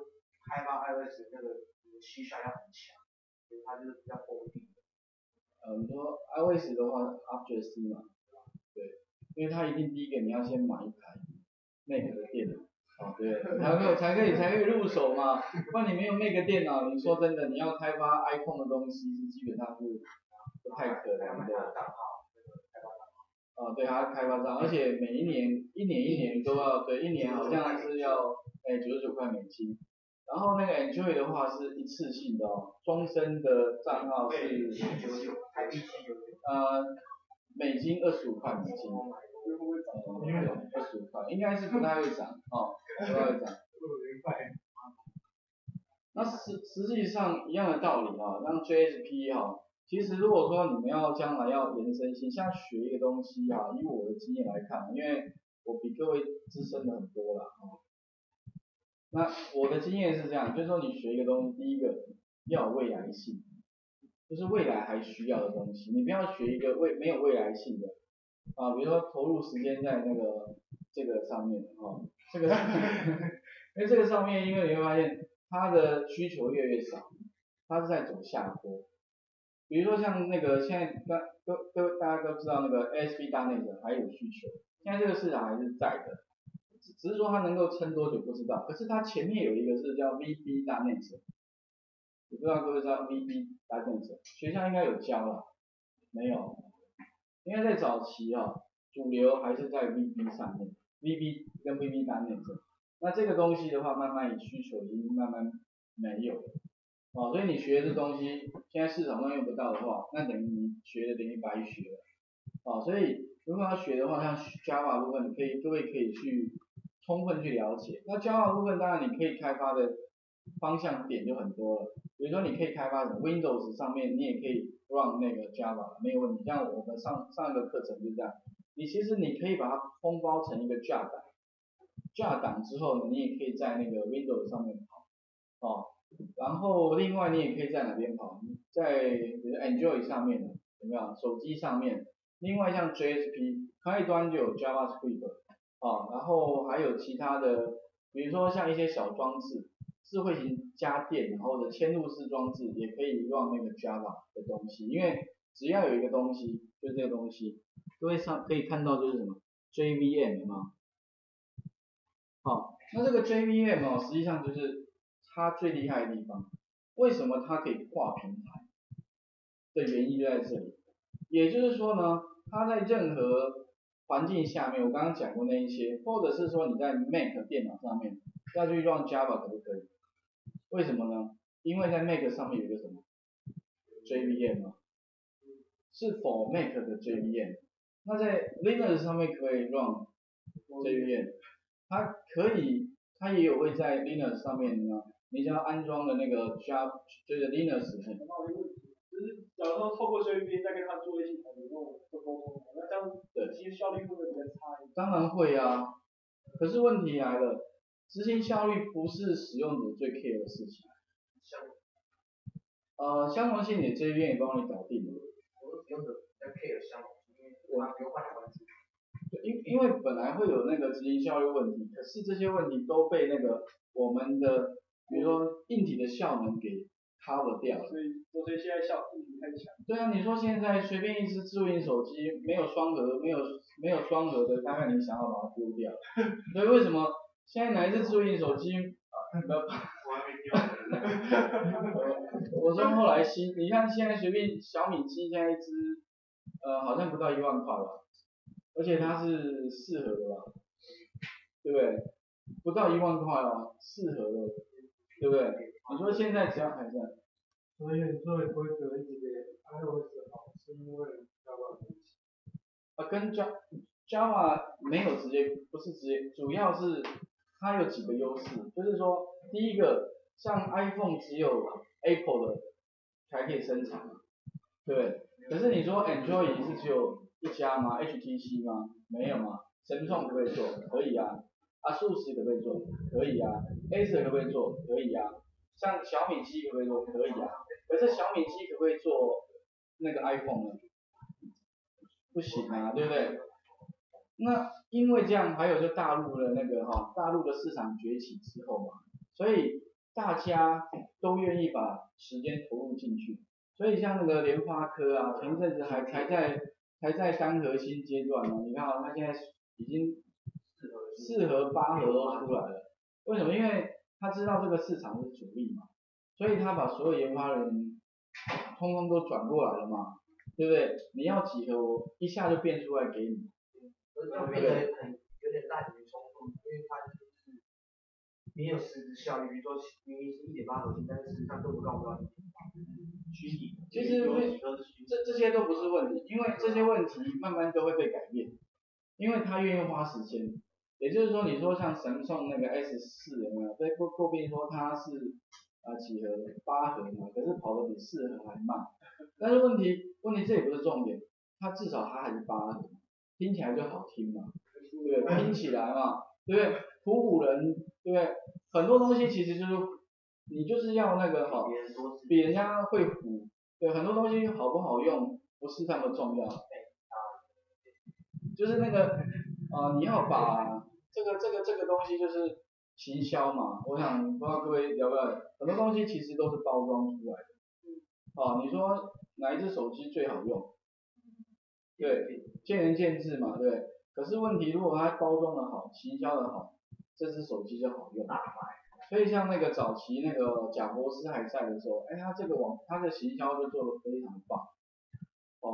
开发 iOS 那个需求要很强，所以它就是比较封闭。你说 iOS 的话 ，Object C 嘛，对，因为它一定第一个你要先买一台Mac的电脑。 哦，对，才可以入手嘛，不然你没有那个电脑，你说真的，你要开发 iPhone 的东西是基本上是不太可能的。哦，对，还要开发账，而且每一年都要，对，1年好像是要$99，然后那个 Android 的话是一次性的哦，终身的账号是$799，美金$25。 25块，应该是不太会涨哦，不太会涨。那实际上一样的道理啊，像 JSP 哈、啊，其实如果说你们要将来要延伸性，像学一个东西啊，以我的经验来看，因为我比各位资深的很多啦啊。那我的经验是这样，就是说你学一个东西，第一个要有未来性，就是未来还需要的东西，你不要学一个没有未来性的。 啊，比如说投入时间在那个这个上面哦，这个，因为这个上面，因为你会发现它的需求越来越少，它是在走下坡。比如说像那个现在大家都知道那个 ASP 大内的还有需求，现在这个市场还是在的，只是说它能够撑多久不知道。可是它前面有一个是叫 VB 大内者，我不知道各位知道 VB 大内者，学校应该有教了，没有？ 因为在早期啊、哦，主流还是在 VB 上面 ，VB 跟 VB 单面这，那这个东西的话，慢慢需求已经慢慢没有了，哦，所以你学的东西，现在市场上用不到的话，那等于你学的等于白学了，哦，所以如果要学的话，像 Java 部分，各位可以去充分去了解。那 Java 部分当然你可以开发的方向点就很多了，比如说你可以开发什么 Windows 上面，你也可以。 run 那个 Java 没有问题，像我们上一个课程就这样，其实你可以把它封包成一个架档之后呢，你也可以在那个 Windows 上面跑，哦，然后另外你也可以在哪边跑？在比如 Android 上面有没有？手机上面。另外像 JSP 开端就有 JavaScript 啊，然后还有其他的，比如说像一些小装置、智慧型家电或者嵌入式装置，也可以用那个 Java 的东西，因为只要有一个东西，就是这个东西，各位上可以看到就是什么 JVM 嘛。好，那这个 JVM 哦，实际上就是它最厉害的地方，为什么它可以跨平台的原因就在这里。也就是说呢，它在任何环境下面，我刚刚讲过那一些，或者是说你在 Mac 电脑上面要去用 Java 可不可以？为什么呢？因为在 Mac 上面有一个什么 JVM 啊，是否 Mac 的 JVM？ 那在 Linux 上面可以 run JVM， 它可以，它也有会在 Linux 上面呢，你想要安装的那个 Java 就是 Linux。就是假如说透过 JVM 再跟他做一些合作和沟通，那这样对其实效率会不会比较差一点？当然会啊，可是问题来了，执行效率不是使用者最 care 的事情。相容性你 JVM 也帮你搞定了。我是使用者在 care 相容性，因为我不用换来换去。因为本来会有那个执行效率问题，可是这些问题都被那个我们的比如说硬体的效能给。cover 掉了，所以现在效率太强。对啊，你说现在随便一只智慧型手机没有双核的，大概你想要把它丢掉。所以为什么现在哪一只智慧型手机？我还没丢。我说后来你看现在随便小米机现在一只，好像不到1万块吧，而且它是4核的吧，对不对？不到1万块哦，4核的，对不对？你说现在只要还在，所以你说的规格一直比 iOS 好，是因为 Java 关系？啊，跟 Java 没有直接，不是直接，主要是它有几个优势，就是说第一个，像 iPhone 只有 Apple 的才可以生产，对不对？可是你说 Android 是只有一家吗 ？HTC 吗？没有吗 ？Samsung 可不可以做？可以啊。ASUS 可不可以做？可以啊。Acer 可不可以做？可以啊。像小米机可不可以做？可以啊，可是小米机可不可以做那个 iPhone 呢？不行啊，对不对？那因为这样，还有就大陆的那个大陆的市场崛起之后嘛，所以大家都愿意把时间投入进去，所以像那个联发科啊，前阵子还在三核心阶段嘛，你看啊，它现在已经4核8核都出来了，为什么？因为他知道这个市场是主力嘛，所以他把所有研发人通通都转过来了嘛，对不对？你要几核，我一下就变出来给你。对，有点滥竽充数，因为他就是没有实质效率，说明明是1.8核心，但是实际上都不到1.8，其实这些都不是问题，因为这些问题慢慢都会被改变，因为他愿意花时间。也就是说，你说像Samsung那个 S4有没有？被诟病说它是几核8核嘛，可是跑得比4核还慢。但是问题这也不是重点，它至少它还是8核，听起来就好听嘛，对不对？听起来嘛，对不对？唬唬人，对不对？很多东西其实就是你就是要那个好，比人家会唬，对，很多东西好不好用不是那么重要，就是那个你要把。这个东西就是行销嘛，我想不知道各位了不了解，很多东西其实都是包装出来的。你说哪一只手机最好用？对，见仁见智嘛，对不对？可是问题，如果它包装的好，行销的好，这只手机就好用。所以像那个早期那个贾伯斯还在的时候，哎，他的行销就做得非常棒。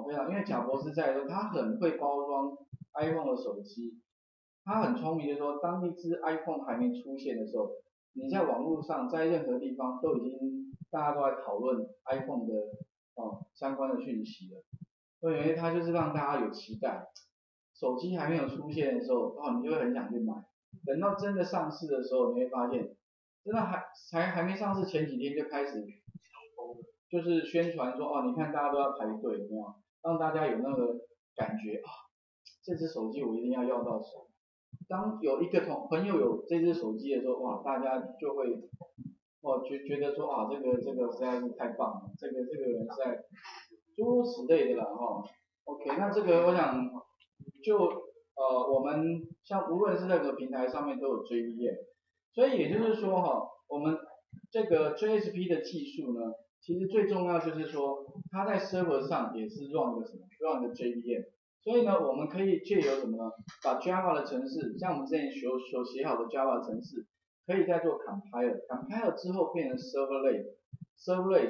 非常，因为贾伯斯在的时候，他很会包装 iPhone 的手机。他很聪明，就是说，当一只 iPhone 还没出现的时候，你在网络上，在任何地方都已经大家都在讨论 iPhone 的相关的讯息了。所以他就是让大家有期待，手机还没有出现的时候，你就会很想去买。等到真的上市的时候，你会发现，真的还没上市前几天就开始，就是宣传说你看大家都要排队，有没有？让大家有那个感觉这只手机我一定要要到手。当有一个朋友有这只手机的时候，哇，大家就会哦，觉得说啊，这个实在是太棒了，这个人实在诸如此类的了哈、哦。OK， 那这个我想就我们像无论是任何平台上面都有JVM，所以也就是说哈、哦，我们这个 JSP 的技术呢，其实最重要就是说它在 server 上也是 run 一个什么 ，run 一个 JVM。 所以呢，我们可以借由什么呢？把 Java 的程式，像我们之前所写好的 Java 程式，可以再做 compile 之后变成 servlet，所谓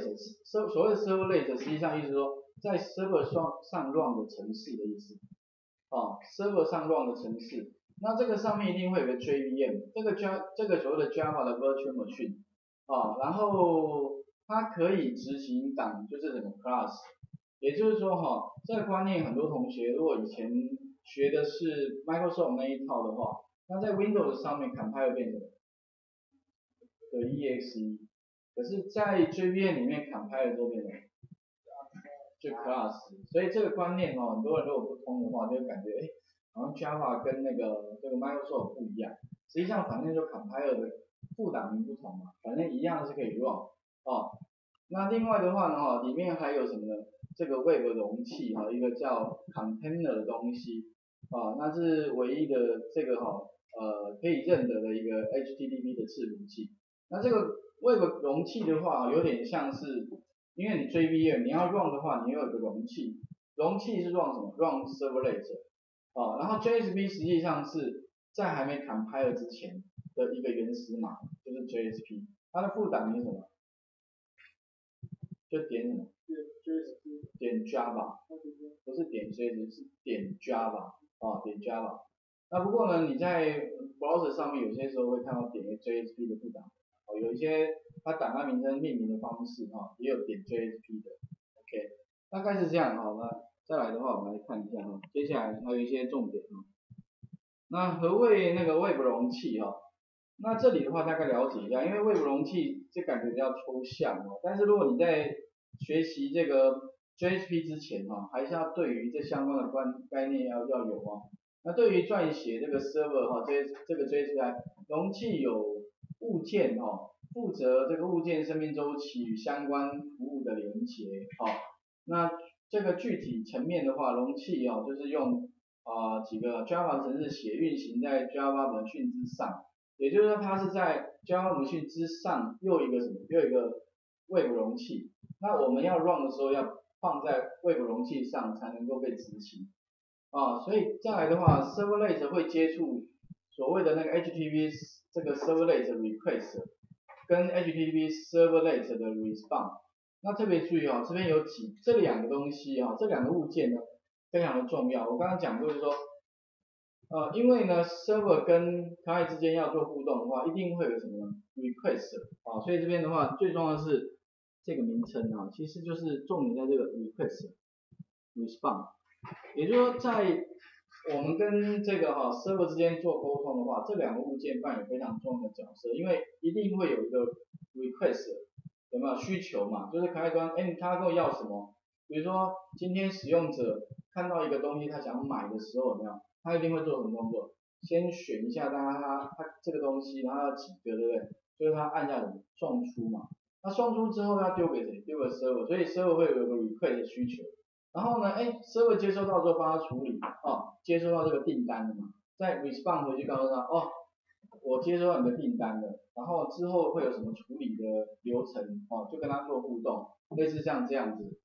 servlet 实际上意思说在 server 上 run 的程式的意思，啊、哦、，server 上 run 的程式，那这个上面一定会有个 JVM， 这个所谓的 Java 的 virtual machine， 啊、哦，然后它可以执行档就是什么 class。 也就是说哈，这个观念很多同学如果以前学的是 Microsoft 那一套的话，那在 Windows 上面 compile 变成的 EXE， 可是在 JVM 里面 compile 都变成就 class， 所以这个观念哦，很多人如果不通的话，就感觉哎，好像 Java 跟这个 Microsoft 不一样，实际上反正就 compile 的副档名不同嘛，反正一样是可以 run 哦。那另外的话呢，哈，里面还有什么呢？ 这个 Web 容器哈，一个叫 container 的东西啊，那是唯一的这个哈可以认得的一个 HTTP 的伺服器。那这个 Web 容器的话，有点像是，因为你 JVM 你要 run 的话，你要有个容器，容器是 run 什么 ？run servlet 啊，然后 JSP 实际上是在还没 compile 之前的一个原始码，就是 JSP， 它的副档是什么？就点什么？ 点 Java， 不是点 JS， 是点 Java 啊，点 Java。那不过呢，你在 browser 上面有些时候会看到点 JSP 的副档，哦，有一些它档案名称命名的方式啊，也有点 JSP 的。OK， 大概是这样好了。再来的话，我们来看一下哈，接下来还有一些重点啊。那何谓那个 Web 容器啊？那这里的话大概了解一下，因为 Web 容器这感觉比较抽象哦，但是如果你在学习这个 JSP 之前哈、啊，还是要对于这相关的概念要有啊。那对于撰写这个 server 哈、啊，这个 JSP 容器有物件哈、啊，负责这个物件生命周期与相关服务的连接哈、啊。那这个具体层面的话，容器哦、啊、就是用几个 Java 程式写运行在 Java machine 之上，也就是说它是在 Java machine 之上又一个 Web 容器。 那我们要 run 的时候要放在 Web 容器上才能够被执行啊，所以再来的话 ，Servlet 会接触所谓的那个 HTTP 这个 Servlet Request 跟 HTTP Servlet 的 Response。那特别注意哦，这边有这两个东西啊、哦，这两个物件呢非常的重要。我刚刚讲过就是说，因为呢 Server 跟client之间要做互动的话，一定会有什么 Request 啊，所以这边的话最重要的是。 这个名称啊，其实就是重点在这个 request response， 也就是说，在我们跟这个哈 server 之间做沟通的话，这两个物件扮演非常重要的角色，因为一定会有一个 request， 有没有需求嘛？就是开端，哎，他跟我要什么？比如说今天使用者看到一个东西，他想买的时候，有没有？他一定会做什么动作？先选一下他这个东西，然后要几个，对不对？就是他按下送出嘛。 那送出之后要丢给谁？丢给 server， 所以 server 会有个 request 的需求。然后呢，哎 ，server 接收到之后帮他处理，哦，接收到这个订单了嘛，再 respond 回去告诉他，哦，我接收到你的订单了，然后之后会有什么处理的流程，哦，就跟他做互动，类似像这样子。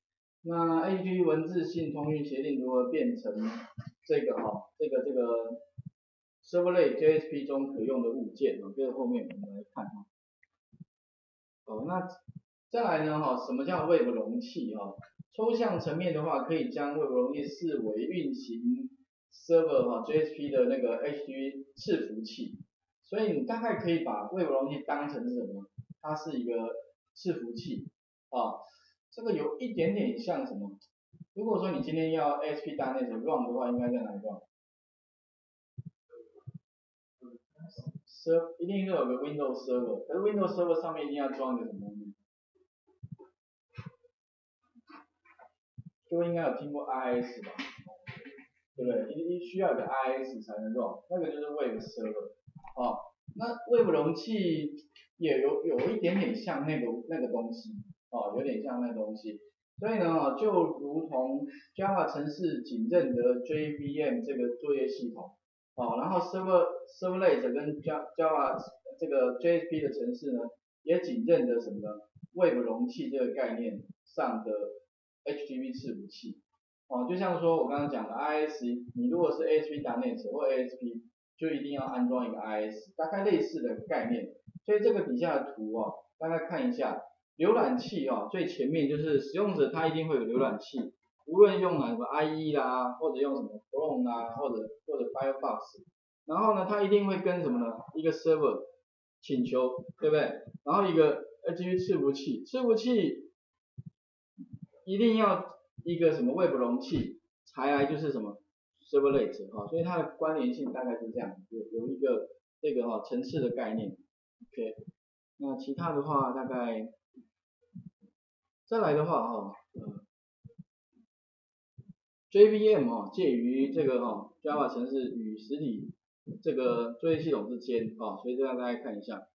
那 HTTP 文字性通讯协定如何变成这个哈，这个 servlet JSP 中可用的物件？哦，这个后面我们来看哈。 哦，那再来呢？哈，什么叫 Web 容器？哈，抽象层面的话，可以将 Web 容器视为运行 Server 哈 JSP 的那个 HTTP 伺服器，所以你大概可以把 Web 容器当成是什么？它是一个伺服器啊，这个有一点点像什么？如果说你今天要 ASP 大内存 run 的话，应该在哪里 run？ 一定是有个 Windows Server， 可是 Windows Server 上面一定要装一个什么东西？就应该有听过 IIS 吧，对不对？一需要一个 IIS 才能 run， 那个就是 Web Server。哦，那 Web 容器也有一点点像那个东西哦，有点像那东西。所以呢，就如同 Java 程式仅认得 JVM 这个作业系统哦，然后 Servlet 跟 Java 这个 JSP 的程式呢，也仅认得什么呢 ？Web 容器这个概念上的 HTTP 伺服器哦，就像说我刚刚讲的 IS， 你如果是 ASP.NET 或 ASP， 就一定要安装一个 IS， 大概类似的概念。所以这个底下的图啊、哦，大家看一下，浏览器啊、哦，最前面就是使用者他一定会有浏览器，无论用什么 IE 啦，或者用什么 Chrome 啦，或者 Firefox， 然后呢，他一定会跟什么呢？一个 server 请求，对不对？然后一个 HTTP 伺服器，伺服器一定要一个什么 Web 容器，才来就是什么 Servlet 啊、哦，所以它的关联性大概是这样，有一个这个哈、哦、层次的概念。OK， 那其他的话大概，再来的话哈、哦，JVM 哈、哦、介于这个哈、哦、Java 程式与实体这个作业系统之间啊、哦，所以这样大家看一下。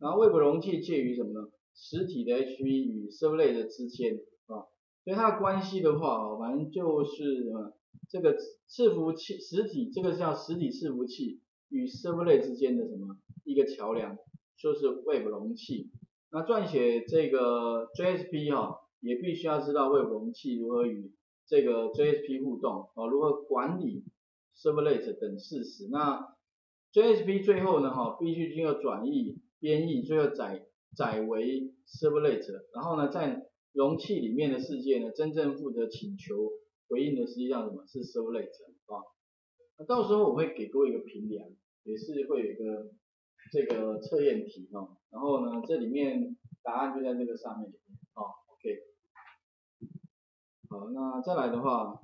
然后 Web 容器介于什么呢？实体的 HTTP 与 Servlet 之间啊、哦，所以它的关系的话哦，反正就是什么这个伺服器实体这个叫实体伺服器与 Servlet 之间的什么一个桥梁。就是 Web 容器，那撰写这个 JSP 哈、哦，也必须要知道 Web 容器如何与这个 JSP 互动，哦，如何管理 Servlet 等事实。那 JSP 最后呢，哈，必须经过转译、编译，最后载为 Servlet， 然后呢，在容器里面的世界呢，真正负责请求回应的实际上什么是 Servlet 啊、哦？那到时候我会给各位一个评量，也是会有一个。这个测验题哦，然后呢，这里面答案就在这个上面哦 ，OK。好，那再来的话，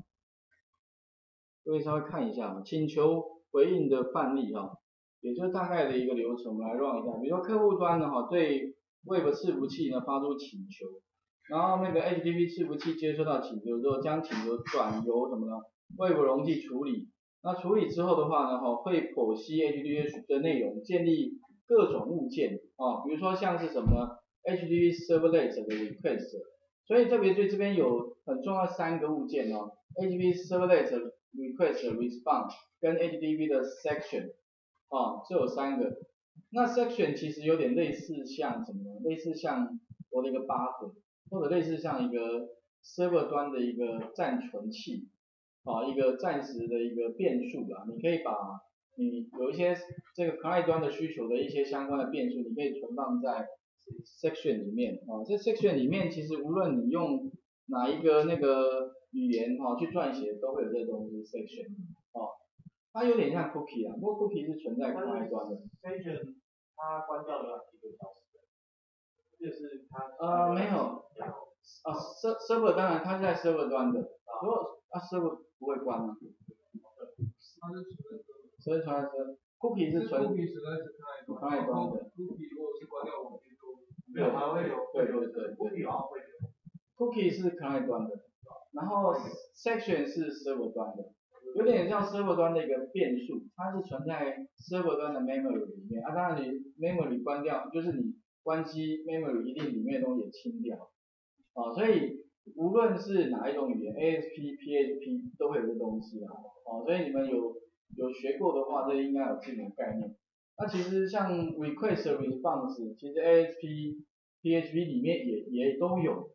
各位稍微看一下，请求回应的范例哦，也就是大概的一个流程，我们来 run 一下。比如说客户端呢，哈，对 Web 伺服器呢发出请求，然后那个 HTTP 伺服器接收到请求之后，将请求转由什么呢 ？Web 容器处理。那处理之后的话呢，哈，会剖析 HTTP 的内容，建立各种物件啊、哦，比如说像是什么呢 ，HTTP Servlet 的 Request， 所以特别对这边有很重要三个物件哦 ，HTTP Servlet Request Response 跟 HTTP 的 Section 啊、哦，这有三个。那 Section 其实有点类似像什么呢？类似像我的一个 buffer， 或者类似像一个 server 端的一个暂存器。啊，一个暂时的一个变数啦，你可以把你有一些这个 client 端的需求的一些相关的变数，你可以存放在 section 里面啊。这 section 里面其实无论你用哪一个那个语言哈去撰写，都会有这东西 section 啊。它有点像 cookie 啊，不过 cookie 是存在 client 端的。section 它关掉了几个小时，就是它没有啊 server 当然它是在 server 端的，如果啊 server 不会关吗？它是存在，所以存在 cookie 是存在 client 端的。cookie 如果是关掉，我们就没有，它会有。对 ，cookie 好像会有。cookie 是 client 端的，然后 section 是 server 端的，有点像 server 端的一个变数，它是存在 server 端的 memory 里面。啊，当然你 memory 关掉，就是你关机 memory 一定里面的东西也清掉。啊，所以。无论是哪一种语言 ，ASP、PHP 都会有这东西啦，哦，所以你们有学过的话，这应该有这种概念。那其实像 request response， 其实 ASP、PHP 里面也都有，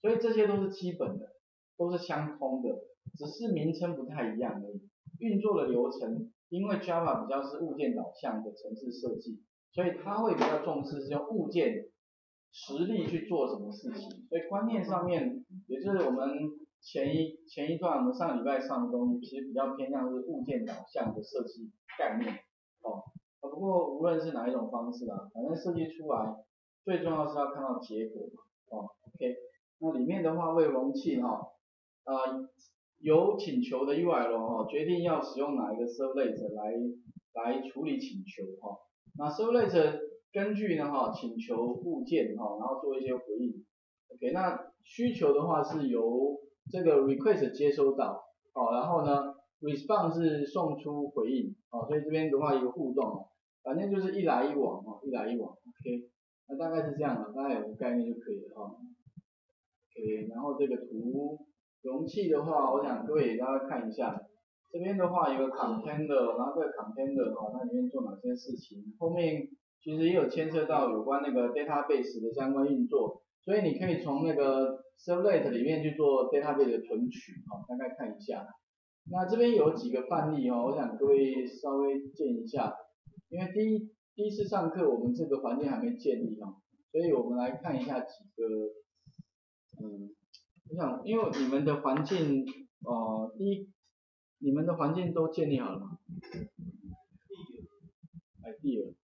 所以这些都是基本的，都是相通的，只是名称不太一样而已。运作的流程，因为 Java 比较是物件导向的程式设计，所以它会比较重视是用物件。实力去做什么事情，所以观念上面，也就是我们前一段我们上礼拜上的东西，其实比较偏向是物件导向的设计概念，哦，不过无论是哪一种方式啦，反正设计出来最重要是要看到结果嘛，哦 ，OK， 那里面的话为容器哈，由请求的 URL 哈、哦、决定要使用哪一个 Servlet 来处理请求哈、哦，那 Servlet。根据呢哈请求物件哈，然后做一些回应。OK， 那需求的话是由这个 request 接收到，好，然后呢 response 是送出回应，好，所以这边的话一个互动，反正就是一来一往哈，一来一往。OK，那大概是这样的，大家有个概念就可以了哈。OK， 然后这个图容器的话，我想各位大家看一下，这边的话有个 container， 然后这个 container 哈，它里面做哪些事情，后面其实也有牵涉到有关那个 database 的相关运作，所以你可以从那个 servlet 里面去做 database 的存取哈，大概看一下。那这边有几个范例哦，我想各位稍微见一下，因为第一次上课我们这个环境还没建立哦，所以我们来看一下几个，我想因为你们的环境你们的环境都建立好了吗？第二，